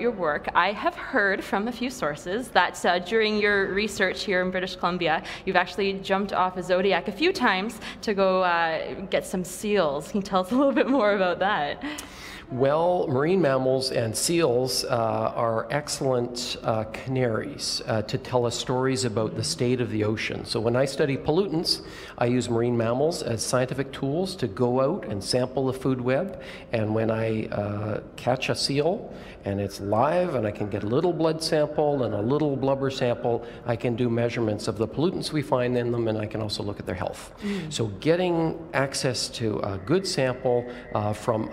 Your work. I have heard from a few sources that during your research here in British Columbia, you've actually jumped off a Zodiac a few times to go get some seals. Can you tell us a little bit more about that? Well, marine mammals and seals are excellent canaries to tell us stories about the state of the ocean. So when I study pollutants, I use marine mammals as scientific tools to go out and sample the food web. And when I catch a seal and it's live and I can get a little blood sample and a little blubber sample, I can do measurements of the pollutants we find in them, and I can also look at their health. So getting access to a good sample from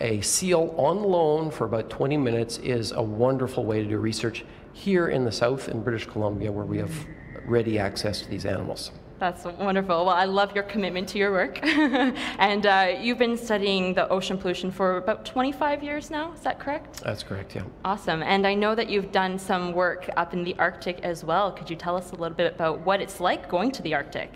a seal on loan for about 20 minutes is a wonderful way to do research here in the south in British Columbia, where we have ready access to these animals. That's wonderful. Well, I love your commitment to your work. And you've been studying the ocean pollution for about 25 years now, is that correct? That's correct, yeah. Awesome. And I know that you've done some work up in the Arctic as well. Could you tell us a little bit about what it's like going to the Arctic?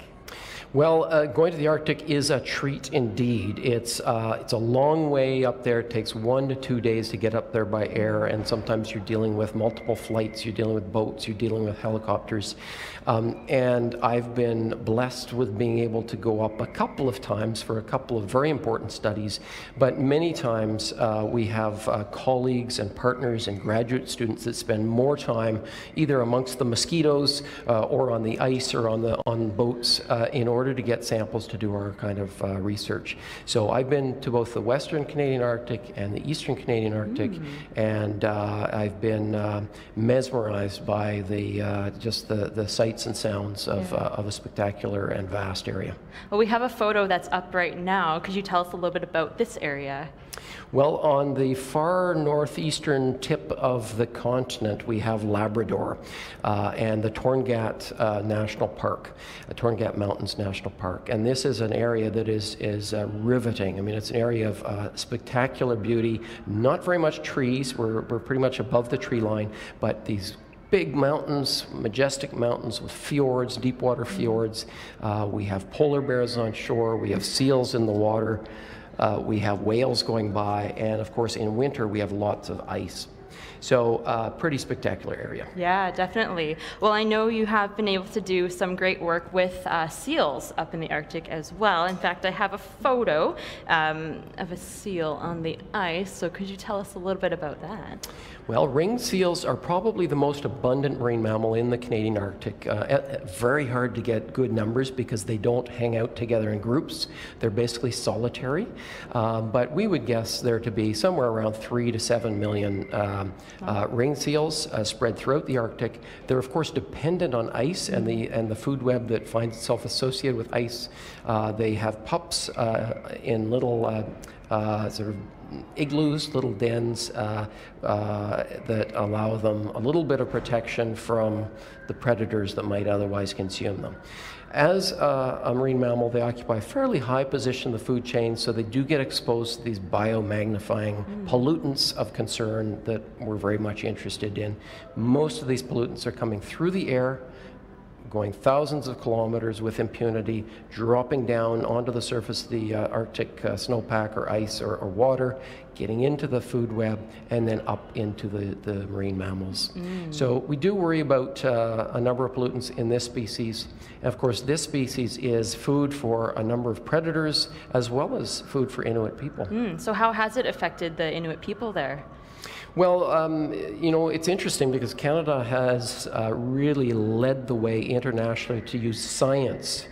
Well, going to the Arctic is a treat indeed. It's a long way up there. It takes 1 to 2 days to get up there by air, and sometimes you're dealing with multiple flights, you're dealing with boats, you're dealing with helicopters. And I've been blessed with being able to go up a couple of times for a couple of very important studies, but many times we have colleagues and partners and graduate students that spend more time either amongst the mosquitoes or on the ice or on boats in order to get samples to do our kind of research. So I've been to both the Western Canadian Arctic and the Eastern Canadian Arctic, and I've been mesmerized by the just the sights and sounds of a spectacular and vast area. Well, we have a photo that's up right now. Could you tell us a little bit about this area? Well, on the far northeastern tip of the continent, we have Labrador and the Torngat National Park, the Torngat Mountains National Park. And this is an area that is riveting. I mean, it's an area of spectacular beauty, not very much trees. We're pretty much above the tree line, but these big mountains, majestic mountains with fjords, deep water fjords. We have polar bears on shore. We have seals in the water. We have whales going by, and of course in winter we have lots of ice. So pretty spectacular area. Yeah, definitely. Well, I know you have been able to do some great work with seals up in the Arctic as well. In fact, I have a photo of a seal on the ice, so could you tell us a little bit about that? Well, ringed seals are probably the most abundant marine mammal in the Canadian Arctic. Very hard to get good numbers because they don't hang out together in groups. They're basically solitary, but we would guess there to be somewhere around 3 to 7 million ringed seals spread throughout the Arctic. They're of course dependent on ice and the food web that finds itself associated with ice. They have pups in little sort of igloos, little dens that allow them a little bit of protection from the predators that might otherwise consume them. As a marine mammal, they occupy a fairly high position in the food chain, so they do get exposed to these biomagnifying pollutants of concern that we're very much interested in. Most of these pollutants are coming through the air, going thousands of kilometers with impunity, dropping down onto the surface of the Arctic snowpack or ice or water, getting into the food web, and then up into the marine mammals. So we do worry about a number of pollutants in this species. And of course, this species is food for a number of predators, as well as food for Inuit people. So how has it affected the Inuit people there? Well, you know, it's interesting because Canada has really led the way internationally to use science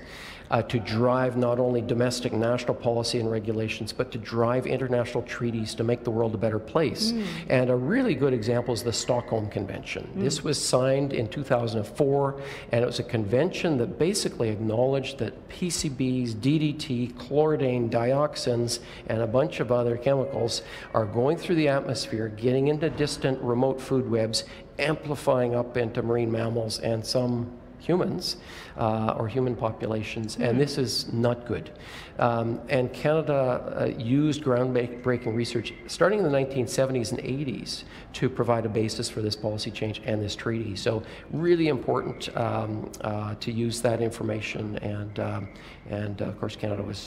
to drive not only domestic national policy and regulations, but to drive international treaties to make the world a better place. And a really good example is the Stockholm Convention. This was signed in 2004, and it was a convention that basically acknowledged that PCBs, DDT, chlordane, dioxins, and a bunch of other chemicals are going through the atmosphere, getting into distant remote food webs, amplifying up into marine mammals and some humans or human populations, and this is not good. And Canada used groundbreaking research starting in the 1970s and 80s to provide a basis for this policy change and this treaty. So really important to use that information, and of course Canada was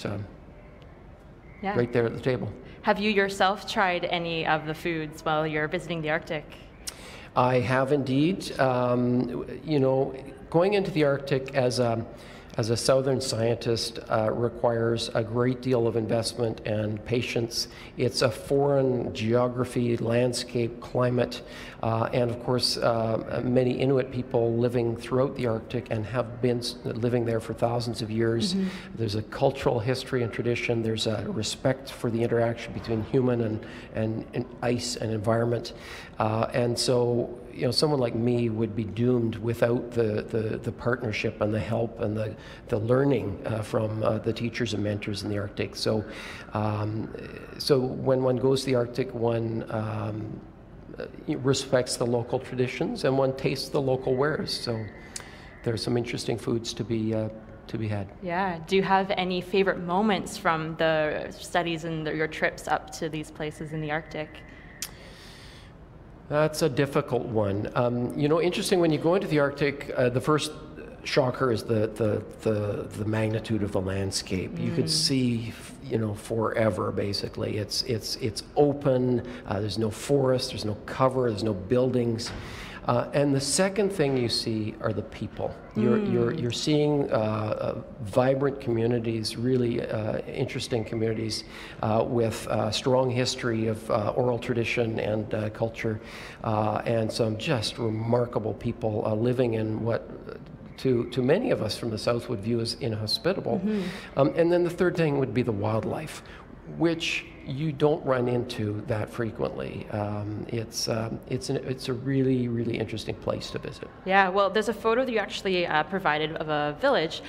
yeah, right there at the table. Have you yourself tried any of the foods while you're visiting the Arctic? I have indeed. You know, going into the Arctic as a southern scientist requires a great deal of investment and patience. It's a foreign geography, landscape, climate, and of course many Inuit people living throughout the Arctic and have been living there for thousands of years. Mm-hmm. There's a cultural history and tradition. There's a respect for the interaction between human and ice and environment. And so, you know, someone like me would be doomed without the partnership and the help and the learning from the teachers and mentors in the Arctic. So, so when one goes to the Arctic, one respects the local traditions and one tastes the local wares. So, there's some interesting foods to be had. Yeah. Do you have any favorite moments from the studies and your trips up to these places in the Arctic? That's a difficult one. You know, interesting, when you go into the Arctic, the first shocker is the magnitude of the landscape. Mm. You could see, you know, forever, basically. It's open, there's no forest, there's no cover, there's no buildings. And the second thing you see are the people. You're seeing vibrant communities, really interesting communities with a strong history of oral tradition and culture, and some just remarkable people living in what to many of us from the south would view as inhospitable. Mm-hmm. And then the third thing would be the wildlife, which you don't run into that frequently. It's a really, really interesting place to visit. Yeah, well, there's a photo that you actually provided of a village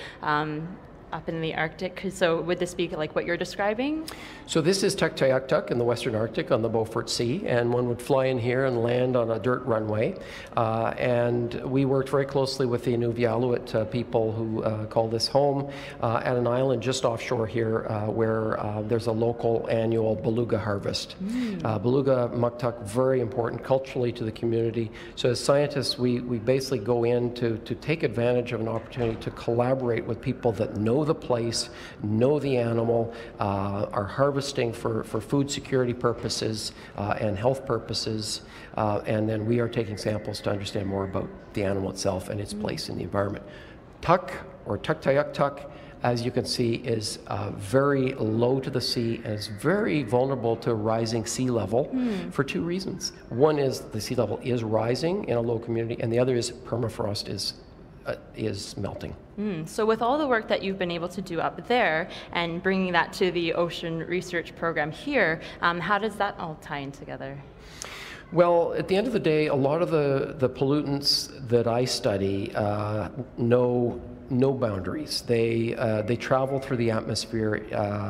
up in the Arctic. So would this be like what you're describing? So this is Tuktoyaktuk in the Western Arctic on the Beaufort Sea, and one would fly in here and land on a dirt runway. And we worked very closely with the Inuvialuit people who call this home at an island just offshore here where there's a local annual beluga harvest. Mm. Beluga muktuk, very important culturally to the community. So as scientists, we basically go in to take advantage of an opportunity to collaborate with people that know the place, know the animal, are harvesting for food security purposes and health purposes, and then we are taking samples to understand more about the animal itself and its place in the environment. Tuk, or Tuktoyaktuk, as you can see, is very low to the sea and is very vulnerable to rising sea level for two reasons. One is the sea level is rising in a low community, and the other is permafrost is melting. Mm. So with all the work that you've been able to do up there and bringing that to the ocean research program here, how does that all tie in together? Well, at the end of the day, a lot of the pollutants that I study know no boundaries. They travel through the atmosphere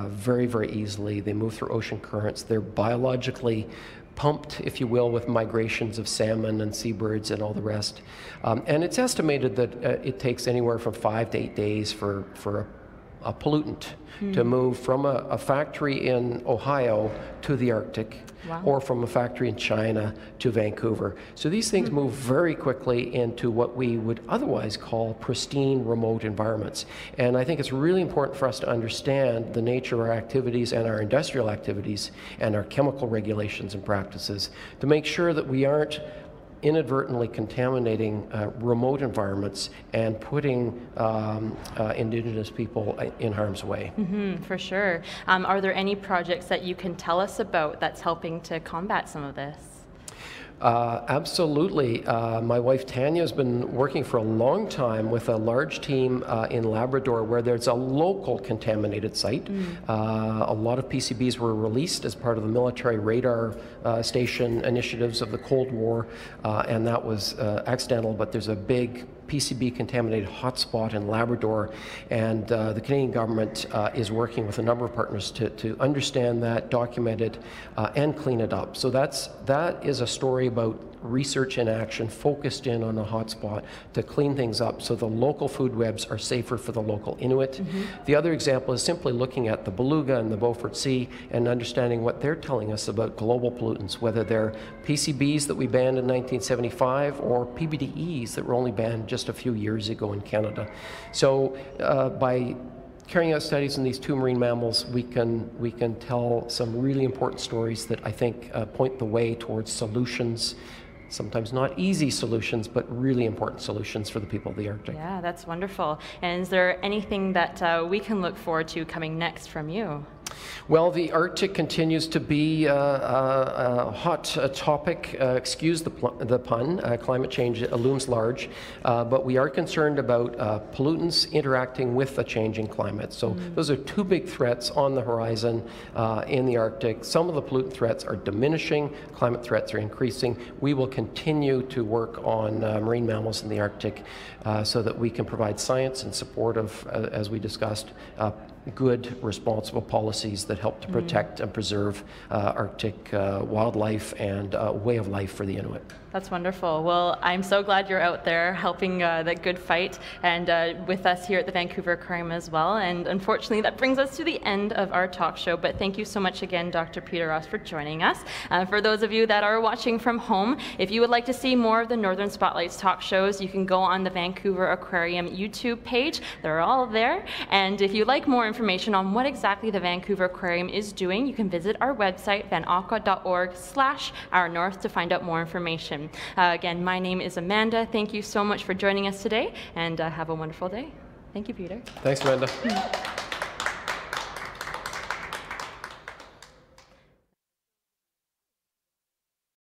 very, very easily. They move through ocean currents. They're biologically pumped, if you will, with migrations of salmon and seabirds and all the rest. And it's estimated that it takes anywhere from 5 to 8 days for a pollutant to move from a factory in Ohio to the Arctic, wow, or from a factory in China to Vancouver. So these things move very quickly into what we would otherwise call pristine remote environments. And I think it's really important for us to understand the nature of our activities and our industrial activities and our chemical regulations and practices to make sure that we aren't inadvertently contaminating remote environments and putting Indigenous people in harm's way. Mm-hmm, for sure. Are there any projects that you can tell us about that's helping to combat some of this? Absolutely. My wife Tanya has been working for a long time with a large team in Labrador where there's a local contaminated site. A lot of PCBs were released as part of the military radar station initiatives of the Cold War, and that was accidental, but there's a big PCB contaminated hotspot in Labrador, and the Canadian government is working with a number of partners to understand that, document it, and clean it up. So that is a story about research in action focused in on a hotspot to clean things up so the local food webs are safer for the local Inuit. Mm-hmm. The other example is simply looking at the beluga and the Beaufort Sea and understanding what they're telling us about global pollutants, whether they're PCBs that we banned in 1975 or PBDEs that were only banned just a few years ago in Canada. So by carrying out studies in these two marine mammals, we can tell some really important stories that I think point the way towards solutions, sometimes not easy solutions, but really important solutions for the people of the Arctic. Yeah, that's wonderful. And is there anything that we can look forward to coming next from you? Well, the Arctic continues to be a hot topic, excuse the pun, climate change looms large, but we are concerned about pollutants interacting with a changing climate. So those are two big threats on the horizon in the Arctic. Some of the pollutant threats are diminishing, climate threats are increasing. We will continue to work on marine mammals in the Arctic so that we can provide science and support of, as we discussed, good, responsible policies that help to protect and preserve Arctic wildlife and way of life for the Inuit. That's wonderful. Well, I'm so glad you're out there helping that good fight and with us here at the Vancouver Aquarium as well. And unfortunately, that brings us to the end of our talk show. But thank you so much again, Dr. Peter Ross, for joining us. For those of you that are watching from home, if you would like to see more of the Northern Spotlights talk shows, you can go on the Vancouver Aquarium YouTube page. They're all there. And if you like more information on what exactly the Vancouver Aquarium is doing, you can visit our website, vanaqua.org/ournorth, to find out more information. Again, my name is Amanda. Thank you so much for joining us today, and have a wonderful day. Thank you, Peter. Thanks, Amanda.